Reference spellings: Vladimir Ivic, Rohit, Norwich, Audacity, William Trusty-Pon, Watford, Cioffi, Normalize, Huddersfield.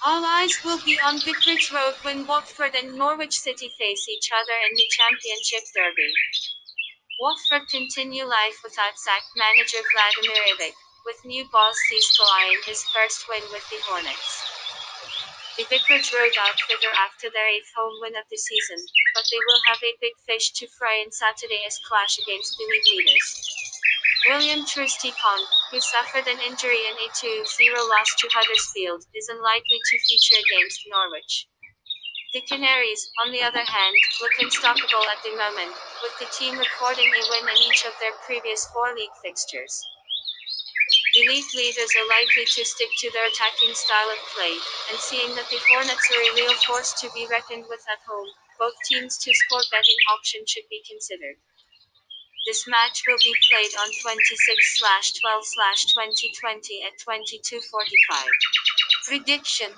All eyes will be on Vicarage Road when Watford and Norwich City face each other in the Championship Derby. Watford continue life without sacked manager Vladimir Ivic, with new boss Cioffi eyeing his first win with the Hornets. The Vicarage Road outfit are after their 8th home win of the season, but they will have a big fish to fry in Saturday's clash against the league leaders. William Trusty-Pon, who suffered an injury in a 2-0 loss to Huddersfield, is unlikely to feature against Norwich. The Canaries, on the other hand, look unstoppable at the moment, with the team recording a win in each of their previous 4 league fixtures. The league leaders are likely to stick to their attacking style of play, and seeing that the Hornets are a real force to be reckoned with at home, both teams' 2-score betting option should be considered. This match will be played on 26/12/2020 at 22:45. Prediction.